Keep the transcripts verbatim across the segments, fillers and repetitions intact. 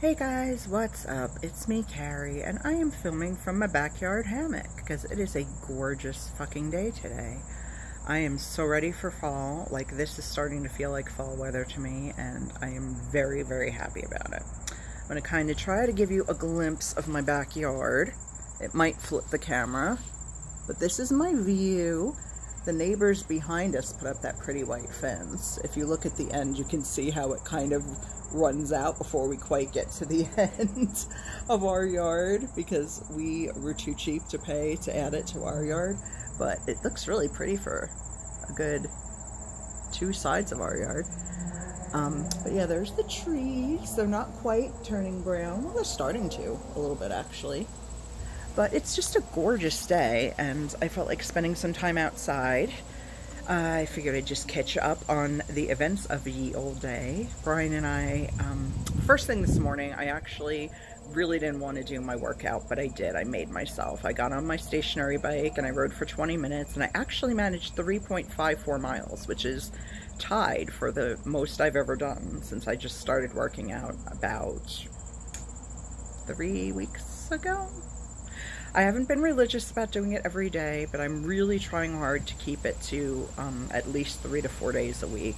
Hey guys, what's up? It's me, Carrie, and I am filming from my backyard hammock because it is a gorgeous fucking day today. I am so ready for fall. Like, this is starting to feel like fall weather to me, and I am very, very happy about it. I'm going to kind of try to give you a glimpse of my backyard. It might flip the camera, but this is my view. The neighbors behind us put up that pretty white fence. If you look at the end, you can see how it kind of runs out before we quite get to the end of our yard because we were too cheap to pay to add it to our yard, but it looks really pretty for a good two sides of our yard. Um, but yeah, there's the trees. They're not quite turning brown. Well, they're starting to a little bit actually, but it's just a gorgeous day and I felt like spending some time outside. I figured I'd just catch up on the events of ye olde day. Brian and I, um, first thing this morning, I actually really didn't want to do my workout, but I did. I made myself. I got on my stationary bike and I rode for twenty minutes, and I actually managed three point five four miles, which is tied for the most I've ever done since I just started working out about three weeks ago. I haven't been religious about doing it every day, but I'm really trying hard to keep it to um, at least three to four days a week.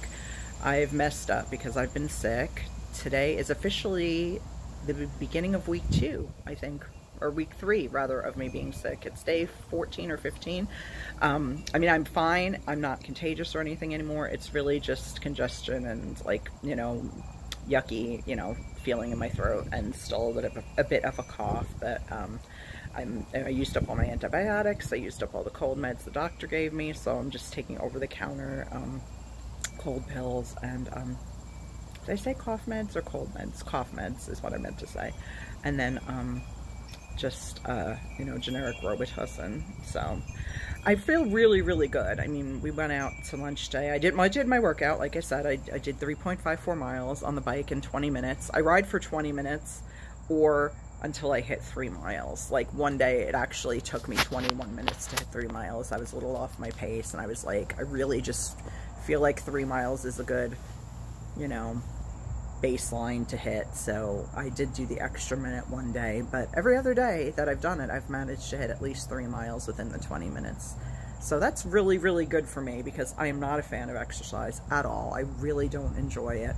I've messed up because I've been sick. Today is officially the beginning of week two, I think, or week three, rather, of me being sick. It's day fourteen or fifteen. Um, I mean, I'm fine. I'm not contagious or anything anymore. It's really just congestion and, like, you know, yucky, you know, feeling in my throat and still a bit of a, a, bit of a cough, but um, I'm, I used up all my antibiotics, I used up all the cold meds the doctor gave me, so I'm just taking over-the-counter um, cold pills and, um, did I say cough meds or cold meds? Cough meds is what I meant to say. And then um, just, uh, you know, generic Robitussin. So I feel really, really good. I mean, we went out to lunch today. I did my, I did my workout, like I said. I, I did three point five four miles on the bike in twenty minutes. I ride for twenty minutes or until I hit three miles. Like, one day it actually took me twenty-one minutes to hit three miles. I was a little off my pace and I was like, I really just feel like three miles is a good, you know, baseline to hit. So I did do the extra minute one day, but every other day that I've done it, I've managed to hit at least three miles within the twenty minutes. So that's really, really good for me because I am not a fan of exercise at all. I really don't enjoy it.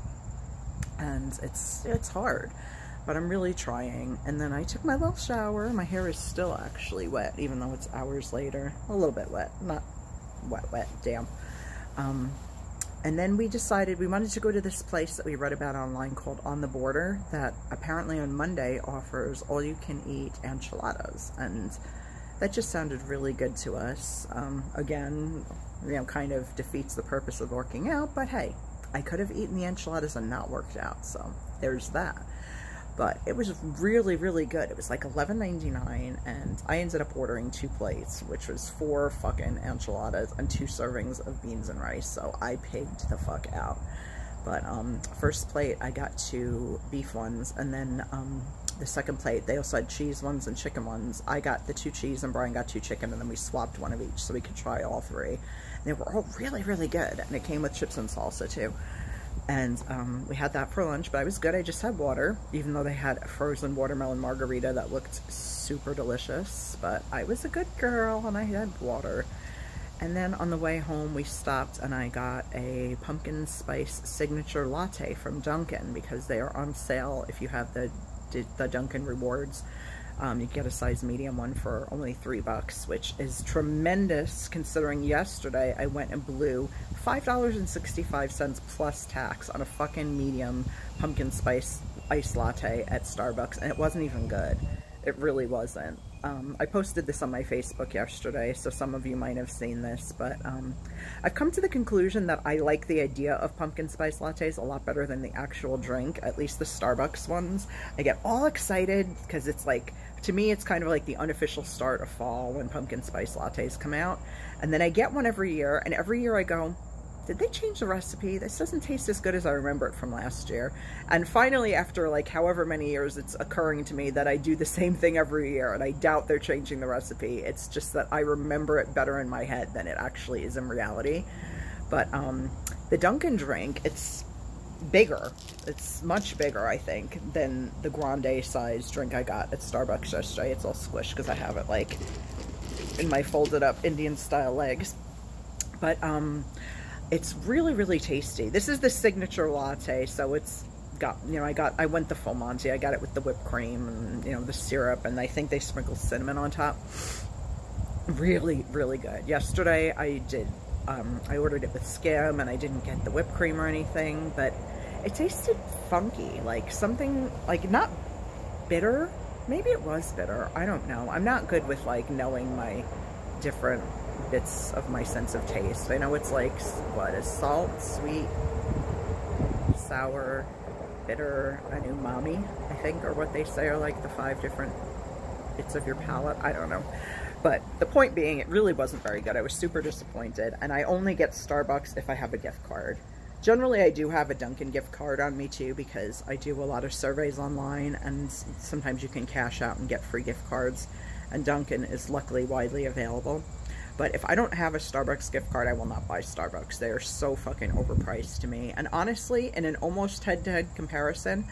And it's, it's hard. But I'm really trying. And then I took my little shower. My hair is still actually wet, even though it's hours later. A little bit wet, not wet, wet, damp. Um, and then we decided we wanted to go to this place that we read about online called On the Border that apparently on Monday offers all-you-can-eat enchiladas. And that just sounded really good to us. Um, again, you know, kind of defeats the purpose of working out, but hey, I could have eaten the enchiladas and not worked out, so there's that. But it was really, really good. It was like eleven ninety-nine, and I ended up ordering two plates, which was four fucking enchiladas and two servings of beans and rice, so I pigged the fuck out. But um, first plate, I got two beef ones, and then um, the second plate, they also had cheese ones and chicken ones. I got the two cheese, and Brian got two chicken, and then we swapped one of each so we could try all three. And they were all really, really good, and it came with chips and salsa, too. And um, we had that for lunch, but I was good. I just had water, even though they had a frozen watermelon margarita that looked super delicious. But I was a good girl, and I had water. And then on the way home, we stopped, and I got a pumpkin spice signature latte from Dunkin' because they are on sale if you have the, the Dunkin' rewards. Um, you get a size medium one for only three bucks, which is tremendous considering yesterday I went and blew five dollars and sixty-five cents plus tax on a fucking medium pumpkin spice iced latte at Starbucks, and it wasn't even good. It really wasn't. Um, I posted this on my Facebook yesterday, so some of you might have seen this, but um, I've come to the conclusion that I like the idea of pumpkin spice lattes a lot better than the actual drink, at least the Starbucks ones. I get all excited because it's like, to me, it's kind of like the unofficial start of fall when pumpkin spice lattes come out. And then I get one every year, and every year I go, did they change the recipe? This doesn't taste as good as I remember it from last year. And finally, after like however many years, it's occurring to me that I do the same thing every year, and I doubt they're changing the recipe. It's just that I remember it better in my head than it actually is in reality. But um, the Dunkin' drink, it's bigger. It's much bigger, I think, than the grande size drink I got at Starbucks yesterday. It's all squished because I have it like in my folded up Indian style legs. But um, it's really, really tasty. This is the signature latte, so it's got, you know, I got, I went the full Monty. I got it with the whipped cream and, you know, the syrup, and I think they sprinkle cinnamon on top. Really, really good. Yesterday I did, um, I ordered it with skim, and I didn't get the whipped cream or anything, but it tasted funky, like something, like not bitter. Maybe it was bitter. I don't know. I'm not good with like knowing my different bits of my sense of taste. I know it's like, what is salt, sweet, sour, bitter, and umami, I think, or what they say are like the five different bits of your palate. I don't know. But the point being, it really wasn't very good. I was super disappointed, and I only get Starbucks if I have a gift card. Generally, I do have a Dunkin' gift card on me too, because I do a lot of surveys online, and sometimes you can cash out and get free gift cards, and Dunkin' is luckily widely available. But if I don't have a Starbucks gift card, I will not buy Starbucks. They are so fucking overpriced to me. And honestly, in an almost head-to-head comparison,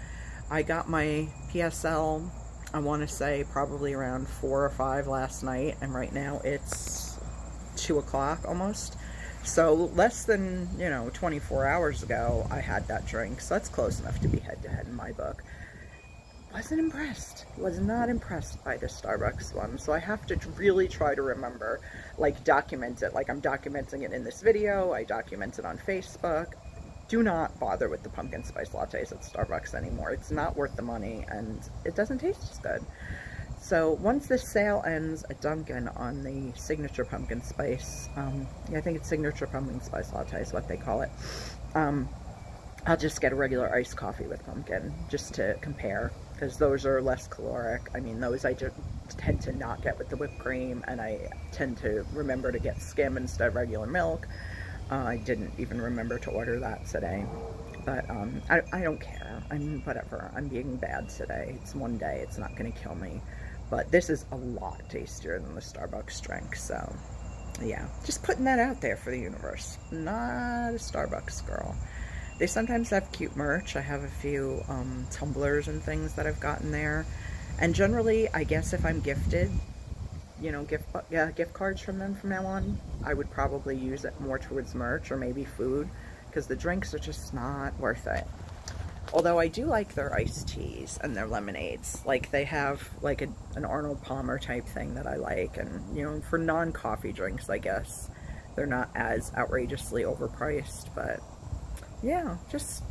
I got my P S L, I want to say probably around four or five last night, and right now it's two o'clock almost. So less than, you know, twenty-four hours ago, I had that drink. So that's close enough to be head-to-head in my book. Wasn't impressed. Was not impressed by the Starbucks one. So I have to really try to remember, like, document it. Like, I'm documenting it in this video. I document it on Facebook. Do not bother with the pumpkin spice lattes at Starbucks anymore. It's not worth the money, and it doesn't taste as good. So once this sale ends at Dunkin' on the signature pumpkin spice, um, I think it's signature pumpkin spice latte is what they call it, um, I'll just get a regular iced coffee with pumpkin just to compare, because those are less caloric. I mean, those I just tend to not get with the whipped cream, and I tend to remember to get skim instead of regular milk. Uh, I didn't even remember to order that today. But um, I, I don't care. I mean, whatever. I'm being bad today. It's one day. It's not going to kill me. But this is a lot tastier than the Starbucks drink. So, yeah. Just putting that out there for the universe. Not a Starbucks girl. They sometimes have cute merch. I have a few um, tumblers and things that I've gotten there. And generally, I guess if I'm gifted, you know, gift, yeah, gift cards from them from now on, I would probably use it more towards merch or maybe food, because the drinks are just not worth it. Although I do like their iced teas and their lemonades. Like, they have like a, an Arnold Palmer type thing that I like. And, you know, for non-coffee drinks, I guess, they're not as outrageously overpriced, but... yeah, just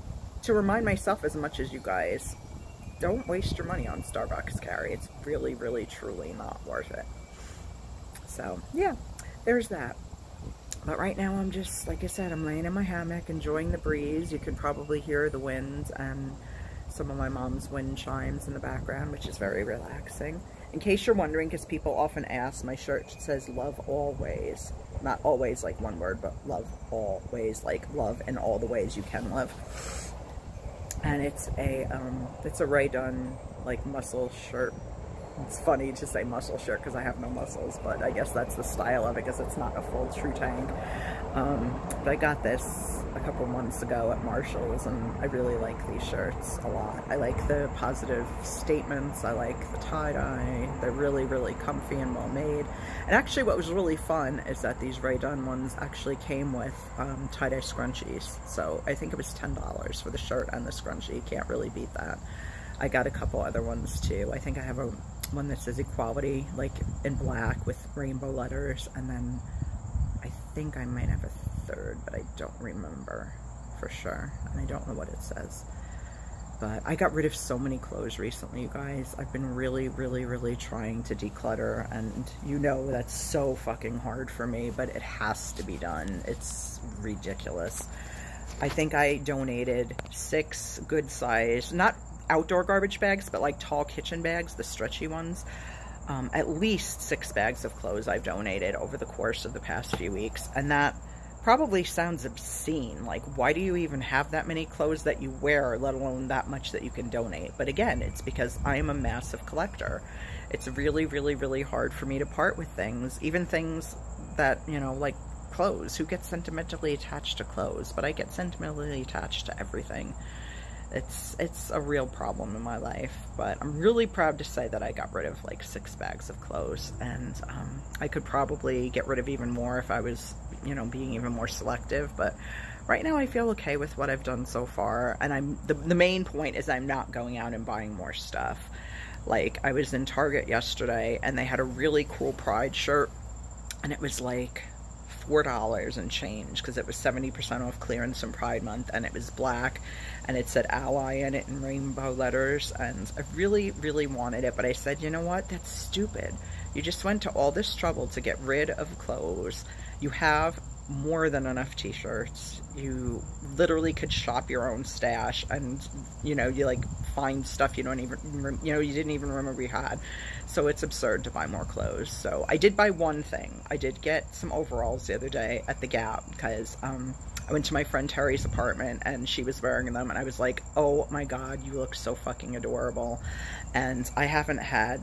to remind myself as much as you guys, don't waste your money on Starbucks, Carrie. It's really, really, truly not worth it. So, yeah, there's that. But right now I'm just, like I said, I'm laying in my hammock, enjoying the breeze. You can probably hear the wind and some of my mom's wind chimes in the background, which is very relaxing. In case you're wondering, because people often ask, my shirt says love always. Not always like one word, but love always, like love in all the ways you can love. And it's a um, it's a Ray Dunn like muscle shirt. It's funny to say muscle shirt because I have no muscles, but I guess that's the style of it because it's not a full true tank. Um, but I got this a couple months ago at Marshall's, and I really like these shirts a lot. I like the positive statements. I like the tie-dye. They're really, really comfy and well-made. And actually what was really fun is that these Ray Dunn ones actually came with um, tie-dye scrunchies. So I think it was ten dollars for the shirt and the scrunchie. Can't really beat that. I got a couple other ones too. I think I have a one that says equality, like in black with rainbow letters, and then I think I might have a third, but I don't remember for sure, and I don't know what it says. But I got rid of so many clothes recently, you guys. I've been really, really, really trying to declutter, and you know that's so fucking hard for me, but it has to be done. It's ridiculous. I think I donated six good size, not outdoor garbage bags, but like tall kitchen bags, the stretchy ones. Um, at least six bags of clothes I've donated over the course of the past few weeks. And that probably sounds obscene. Like, why do you even have that many clothes that you wear, let alone that much that you can donate? But again, it's because I am a massive collector. It's really, really, really hard for me to part with things, even things that, you know, like clothes. Who gets sentimentally attached to clothes? But I get sentimentally attached to everything. It's, it's a real problem in my life, but I'm really proud to say that I got rid of like six bags of clothes, and um, I could probably get rid of even more if I was, you know, being even more selective, but right now I feel okay with what I've done so far. And I'm, the, the main point is I'm not going out and buying more stuff. Like, I was in Target yesterday and they had a really cool Pride shirt, and it was like four dollars and change because it was seventy percent off clearance in Pride Month, and it was black and it said Ally in it in rainbow letters, and I really, really wanted it, but I said, you know what, that's stupid. You just went to all this trouble to get rid of clothes. You have more than enough t-shirts. You literally could shop your own stash, and you know, you like find stuff you don't even, you know, you didn't even remember you had. So it's absurd to buy more clothes. So I did buy one thing. I did get some overalls the other day at the Gap because um I went to my friend Terry's apartment and she was wearing them, and I was like, oh my god, you look so fucking adorable. And I haven't had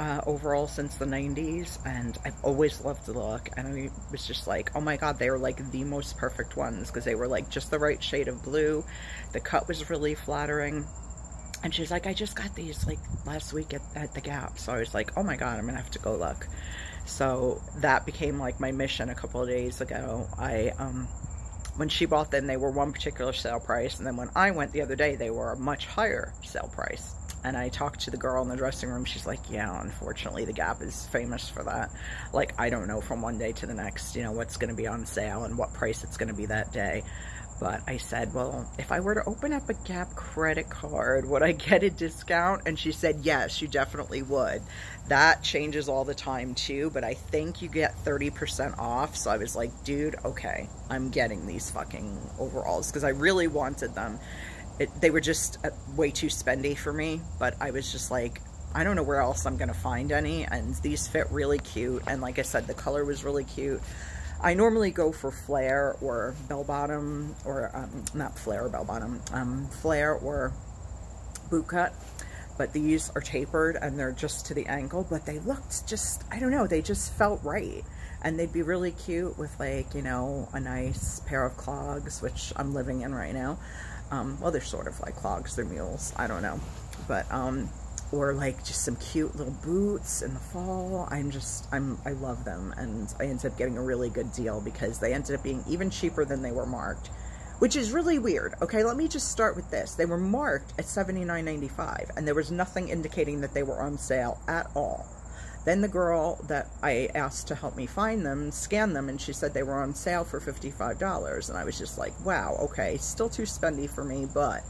Uh, overall since the nineties, and I've always loved the look, and I was just like, oh my god, they were like the most perfect ones because they were like just the right shade of blue. The cut was really flattering, and she's like, I just got these like last week at, at the Gap. So I was like, oh my god, I'm gonna have to go look. So that became like my mission a couple of days ago. I um when she bought them, they were one particular sale price, and then when I went the other day, they were a much higher sale price. And I talked to the girl in the dressing room. She's like, yeah, unfortunately, the Gap is famous for that. Like, I don't know from one day to the next, you know, what's going to be on sale and what price it's going to be that day. But I said, well, if I were to open up a Gap credit card, would I get a discount? And she said, yes, you definitely would. That changes all the time, too. But I think you get thirty percent off. So I was like, dude, okay, I'm getting these fucking overalls because I really wanted them. It, they were just uh, way too spendy for me, but I was just like, I don't know where else I'm gonna find any, and these fit really cute, and like I said, the color was really cute. I normally go for flare or bell-bottom, or um, not flare, bell-bottom, um, flare or boot cut, but these are tapered and they're just to the ankle, but they looked just, I don't know, they just felt right. And they'd be really cute with like, you know, a nice pair of clogs, which I'm living in right now. Um, well, they're sort of like clogs, they're mules, I don't know, but, um, or like just some cute little boots in the fall. I'm just, I'm, I love them. And I ended up getting a really good deal because they ended up being even cheaper than they were marked, which is really weird. Okay, let me just start with this. They were marked at seventy-nine ninety-five, and there was nothing indicating that they were on sale at all. Then the girl that I asked to help me find them scanned them, and she said they were on sale for fifty-five dollars. And I was just like, wow, okay, still too spendy for me, but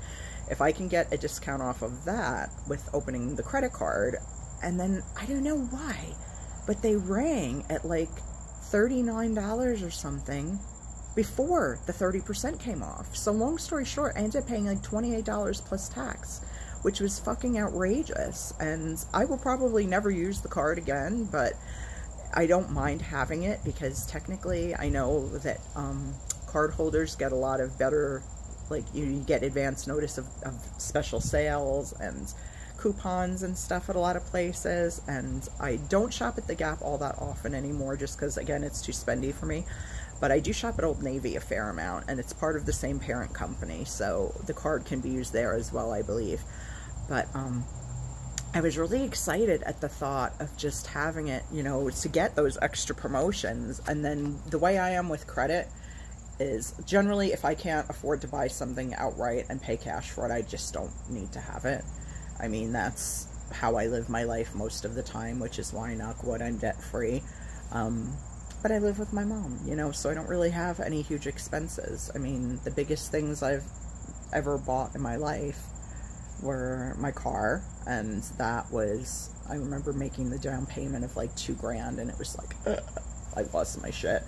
if I can get a discount off of that with opening the credit card. And then I don't know why, but they rang at like thirty-nine dollars or something before the thirty percent came off. So long story short, I ended up paying like twenty-eight dollars plus tax, which was fucking outrageous. And I will probably never use the card again, but I don't mind having it because technically I know that um, card holders get a lot of better, like you get advance notice of, of special sales and coupons and stuff at a lot of places. And I don't shop at the Gap all that often anymore just because, again, it's too spendy for me. But I do shop at Old Navy a fair amount, and it's part of the same parent company, so the card can be used there as well, I believe. But um, I was really excited at the thought of just having it, you know, to get those extra promotions. And then the way I am with credit is generally if I can't afford to buy something outright and pay cash for it, I just don't need to have it. I mean, that's how I live my life most of the time, which is why, knock wood, I'm debt-free. Um, But I live with my mom, you know, so I don't really have any huge expenses. I mean, the biggest things I've ever bought in my life were my car, and that was, I remember making the down payment of like two grand, and it was like, ugh, I lost my shit.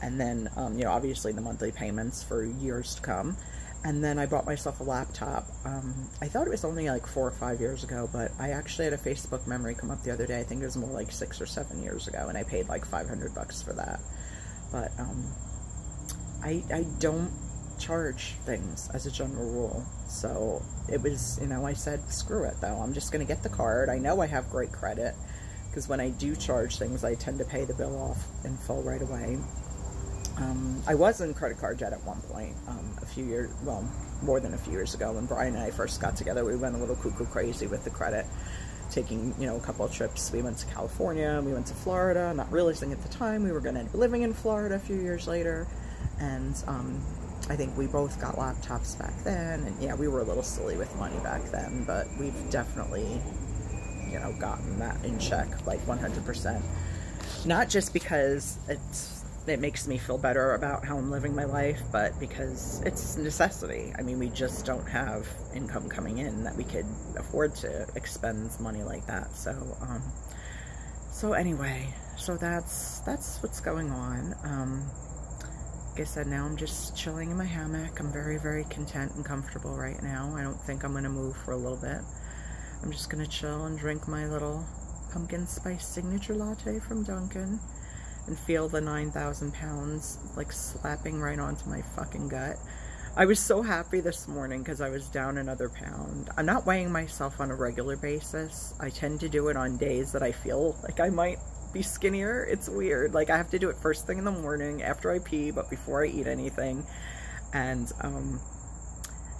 And then, um, you know, obviously the monthly payments for years to come. And then I bought myself a laptop. Um, I thought it was only like four or five years ago, but I actually had a Facebook memory come up the other day. I think it was more like six or seven years ago, and I paid like five hundred bucks for that. But um, I, I don't charge things as a general rule. So it was, you know, I said, screw it though. I'm just going to get the card. I know I have great credit because when I do charge things, I tend to pay the bill off in full right away. Um, I was in credit card debt at one point, um, a few years, well, more than a few years ago. When Brian and I first got together, we went a little cuckoo crazy with the credit, taking, you know, a couple of trips. We went to California, we went to Florida, not realizing at the time we were going to end up living in Florida a few years later. And um, I think we both got laptops back then. And yeah, we were a little silly with money back then, but we've definitely, you know, gotten that in check, like one hundred percent. Not just because it's, it makes me feel better about how I'm living my life, but because it's a necessity. I mean, we just don't have income coming in that we could afford to expend money like that. So, um, so anyway, so that's, that's what's going on. Um, like I said, now I'm just chilling in my hammock. I'm very, very content and comfortable right now. I don't think I'm going to move for a little bit. I'm just going to chill and drink my little pumpkin spice signature latte from Dunkin'. And feel the nine thousand pounds like slapping right onto my fucking gut. I was so happy this morning because I was down another pound. I'm not weighing myself on a regular basis. I tend to do it on days that I feel like I might be skinnier. It's weird. Like, I have to do it first thing in the morning after I pee, but before I eat anything. And um,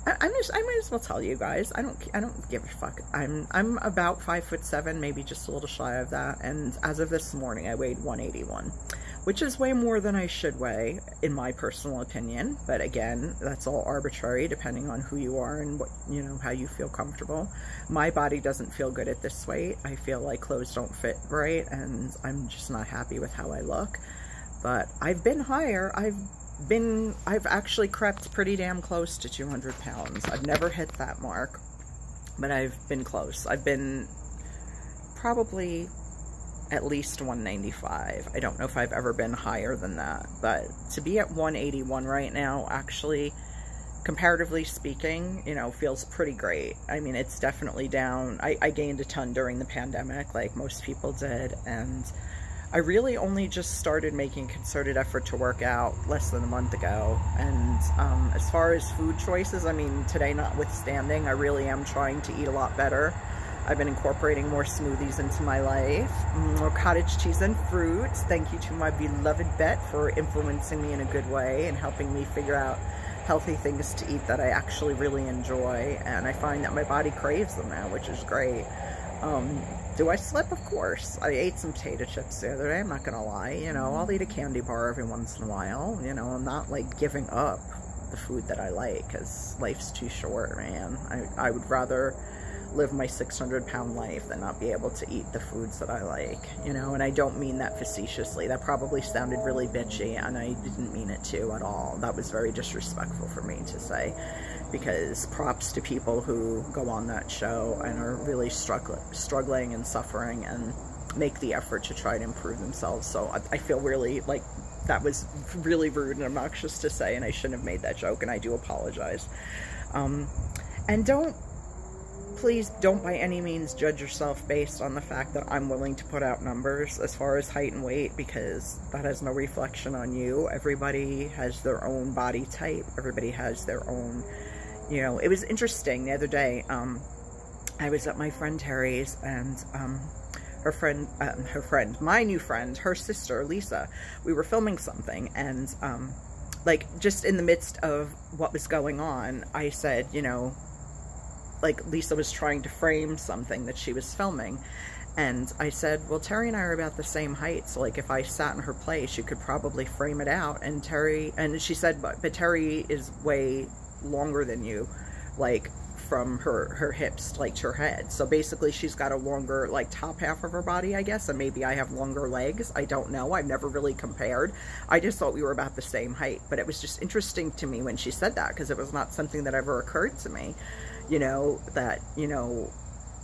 I, I'm just, I might as well tell you guys. I don't, I don't give a fuck. I'm, I'm about five foot seven, maybe just a little shy of that. And as of this morning, I weighed one eighty-one, which is way more than I should weigh, in my personal opinion. But again, that's all arbitrary, depending on who you are and what, you know, how you feel comfortable. My body doesn't feel good at this weight. I feel like clothes don't fit right, and I'm just not happy with how I look. But I've been higher. I've been, I've actually crept pretty damn close to two hundred pounds. I've never hit that mark, but I've been close. I've been probably at least one ninety-five. I don't know if I've ever been higher than that, but to be at one eighty-one right now, actually, comparatively speaking, you know, feels pretty great. I mean, it's definitely down. I, I gained a ton during the pandemic, like most people did, and I really only just started making concerted effort to work out less than a month ago. And um, as far as food choices, I mean, today notwithstanding, I really am trying to eat a lot better. I've been incorporating more smoothies into my life, more cottage cheese and fruit. Thank you to my beloved Bet for influencing me in a good way and helping me figure out healthy things to eat that I actually really enjoy. And I find that my body craves them now, which is great. Um, do I slip? Of course. I ate some potato chips the other day, I'm not gonna lie. You know, I'll eat a candy bar every once in a while. You know, I'm not like giving up the food that I like, because life's too short, man. I, I would rather live my six hundred pound life than not be able to eat the foods that I like, you know. And I don't mean that facetiously. That probably sounded really bitchy, and I didn't mean it to at all. That was very disrespectful for me to say, because props to people who go on that show and are really struggle, struggling and suffering and make the effort to try to improve themselves. So I, I feel really like that was really rude and obnoxious to say, and I shouldn't have made that joke, and I do apologize. Um, and don't, please don't by any means judge yourself based on the fact that I'm willing to put out numbers as far as height and weight, because that has no reflection on you. Everybody has their own body type. Everybody has their own... You know, it was interesting the other day. Um, I was at my friend Terry's, and um, her friend, um, her friend, my new friend, her sister Lisa. We were filming something, and um, like just in the midst of what was going on, I said, you know, like Lisa was trying to frame something that she was filming, and I said, well, Terry and I are about the same height, so like if I sat in her place, you could probably frame it out. And Terry, and she said, but, but Terry is way longer than you, like from her her hips like to her head. So basically she's got a longer like top half of her body, I guess, and maybe I have longer legs. I don't know. I've never really compared. I just thought we were about the same height, but it was just interesting to me when she said that, because it was not something that ever occurred to me, you know, that, you know,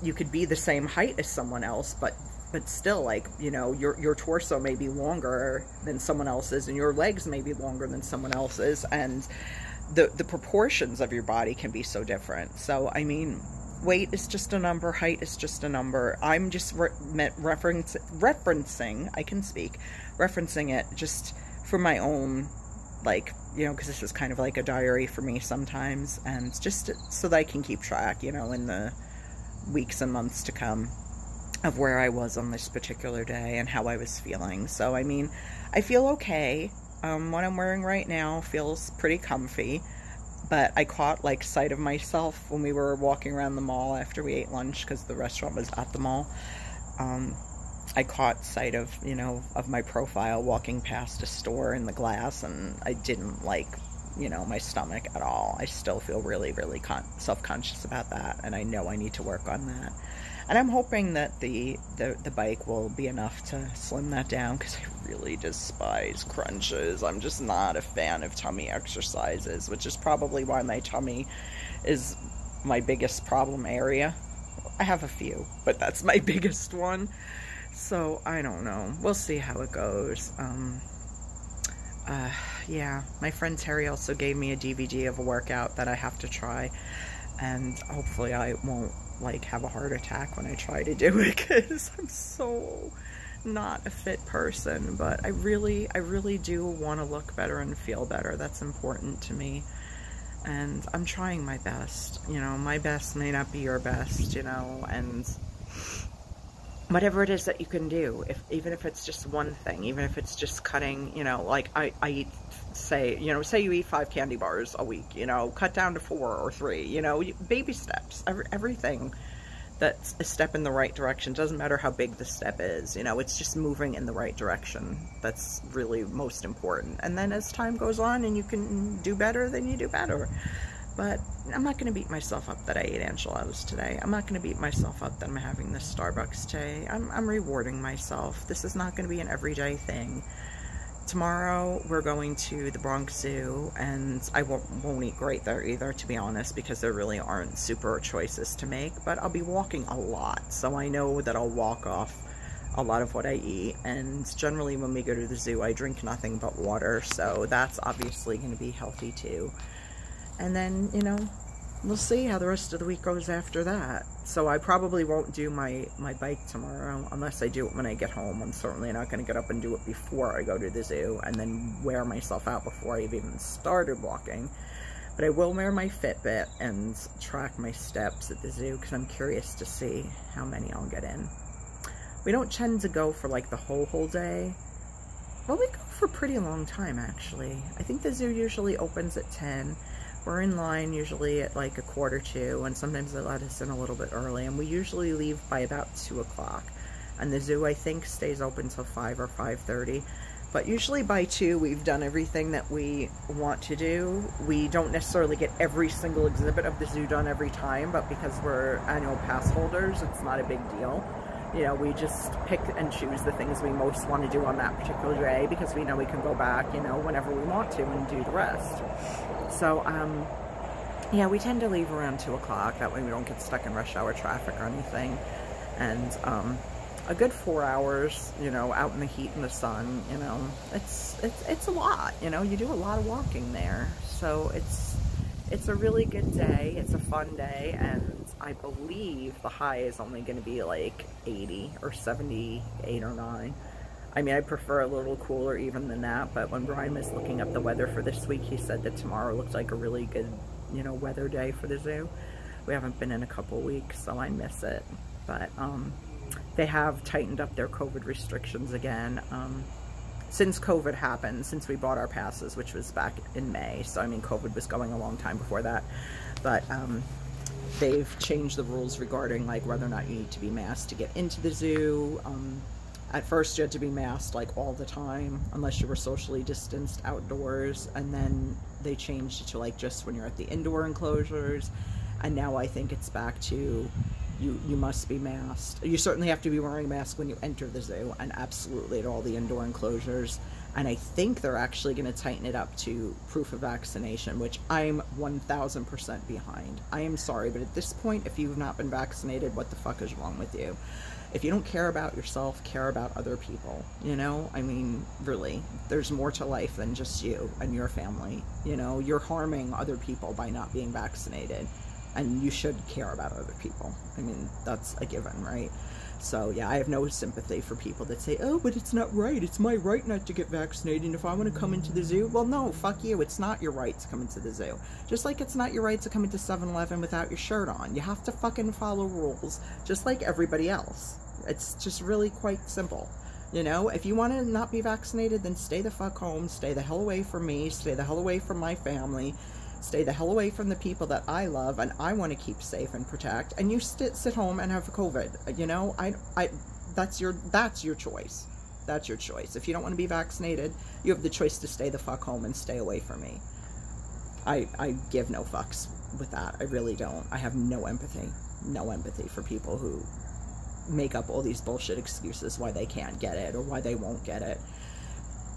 you could be the same height as someone else, but but still, like, you know, your your torso may be longer than someone else's, and your legs may be longer than someone else's, and The, the proportions of your body can be so different. So, I mean, weight is just a number. Height is just a number. I'm just re reference, referencing, I can speak, referencing it just for my own, like, you know, because this is kind of like a diary for me sometimes. And just so that I can keep track, you know, in the weeks and months to come, of where I was on this particular day and how I was feeling. So, I mean, I feel okay. Um, what I'm wearing right now feels pretty comfy, but I caught like sight of myself when we were walking around the mall after we ate lunch, because the restaurant was at the mall. Um, I caught sight of, you know, of my profile walking past a store in the glass, and I didn't like, you know, my stomach at all. I still feel really, really con self-conscious about that, and I know I need to work on that. And I'm hoping that the, the, the bike will be enough to slim that down, because I really despise crunches. I'm just not a fan of tummy exercises, which is probably why my tummy is my biggest problem area. I have a few, but that's my biggest one. So, I don't know. We'll see how it goes. Um, uh, yeah, my friend Terry also gave me a D V D of a workout that I have to try, and hopefully I won't like have a heart attack when I try to do it, because I'm so not a fit person. But I really, I really do want to look better and feel better. That's important to me, and I'm trying my best. You know, my best may not be your best, you know, and whatever it is that you can do, if even if it's just one thing, even if it's just cutting, you know, like I, I eat, say, you know, say you eat five candy bars a week, you know, cut down to four or three, you know, baby steps. Every, everything that's a step in the right direction, doesn't matter how big the step is, you know, it's just moving in the right direction. That's really most important. And then as time goes on and you can do better, then you do better. But I'm not going to beat myself up that I ate enchiladas today. I'm not going to beat myself up that I'm having this Starbucks today. I'm, I'm rewarding myself. This is not going to be an everyday thing. Tomorrow, we're going to the Bronx Zoo, and I won't, won't eat great there either, to be honest, because there really aren't super choices to make. But I'll be walking a lot, so I know that I'll walk off a lot of what I eat. And generally, when we go to the zoo, I drink nothing but water, so that's obviously going to be healthy, too. And then, you know, we'll see how the rest of the week goes after that. So I probably won't do my, my bike tomorrow, unless I do it when I get home. I'm certainly not going to get up and do it before I go to the zoo and then wear myself out before I've even started walking. But I will wear my Fitbit and track my steps at the zoo, because I'm curious to see how many I'll get in. We don't tend to go for like the whole whole day. Well, we go for a pretty long time, actually. I think the zoo usually opens at ten. We're in line usually at like a quarter to, and sometimes they let us in a little bit early, and we usually leave by about two o'clock. And the zoo, I think, stays open till five or five thirty. But usually by two, we've done everything that we want to do. We don't necessarily get every single exhibit of the zoo done every time, but because we're annual pass holders, it's not a big deal. You know, we just pick and choose the things we most want to do on that particular day, because we know we can go back, you know, whenever we want to and do the rest. So, um, yeah, we tend to leave around two o'clock. That way we don't get stuck in rush hour traffic or anything. And um, a good four hours, you know, out in the heat and the sun, you know, it's, it's, it's a lot, you know. You do a lot of walking there. So it's, it's a really good day. It's a fun day. And I believe the high is only going to be like eighty or seventy-eight or nine. I mean, I prefer a little cooler even than that, but when Brian was looking up the weather for this week, he said that tomorrow looked like a really good, you know, weather day for the zoo. We haven't been in a couple weeks, so I miss it. But um, they have tightened up their COVID restrictions again. Um, since COVID happened, since we bought our passes, which was back in May. So, I mean, COVID was going a long time before that. But um, they've changed the rules regarding, like, whether or not you need to be masked to get into the zoo. Um... At first, you had to be masked, like, all the time, unless you were socially distanced outdoors, and then they changed it to, like, just when you're at the indoor enclosures, and now I think it's back to you, you must be masked. You certainly have to be wearing a mask when you enter the zoo, and absolutely at all the indoor enclosures, and I think they're actually going to tighten it up to proof of vaccination, which I'm one thousand percent behind. I am sorry, but at this point, if you've not been vaccinated, what the fuck is wrong with you? If you don't care about yourself, care about other people, you know? I mean, really, there's more to life than just you and your family, you know? You're harming other people by not being vaccinated, and you should care about other people. I mean, that's a given, right? So, yeah, I have no sympathy for people that say, oh, but it's not right. It's my right not to get vaccinated, and if I want to come into the zoo, well, no, fuck you. It's not your right to come into the zoo. Just like it's not your right to come into seven eleven without your shirt on. You have to fucking follow rules, just like everybody else. It's just really quite simple. You know, if you want to not be vaccinated, then stay the fuck home. Stay the hell away from me. Stay the hell away from my family. Stay the hell away from the people that I love and I want to keep safe and protect. And you sit sit home and have COVID. You know, I, I, that's your, that's your choice. That's your choice. If you don't want to be vaccinated, you have the choice to stay the fuck home and stay away from me. I, I give no fucks with that. I really don't. I have no empathy. No empathy for people who make up all these bullshit excuses why they can't get it or why they won't get it.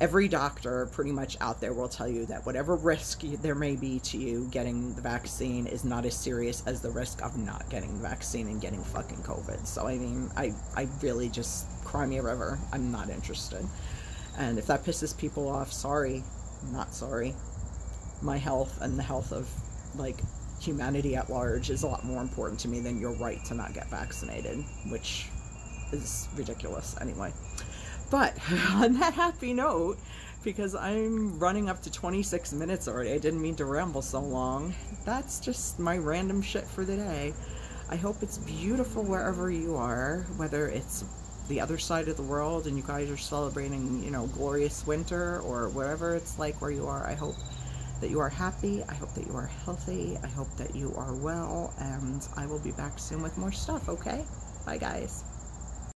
Every doctor pretty much out there will tell you that whatever risk there may be to you getting the vaccine is not as serious as the risk of not getting the vaccine and getting fucking COVID. So, I mean, I, I really just, cry me a river. I'm not interested. And if that pisses people off, sorry, not sorry. My health and the health of, like, humanity at large is a lot more important to me than your right to not get vaccinated, which is ridiculous anyway. But on that happy note, because I'm running up to twenty-six minutes already, I didn't mean to ramble so long. That's just my random shit for the day. I hope it's beautiful wherever you are, whether it's the other side of the world and you guys are celebrating, you know, glorious winter or whatever it's like where you are. I hope that you are happy. I hope that you are healthy. I hope that you are well, and I will be back soon with more stuff, okay? Bye, guys.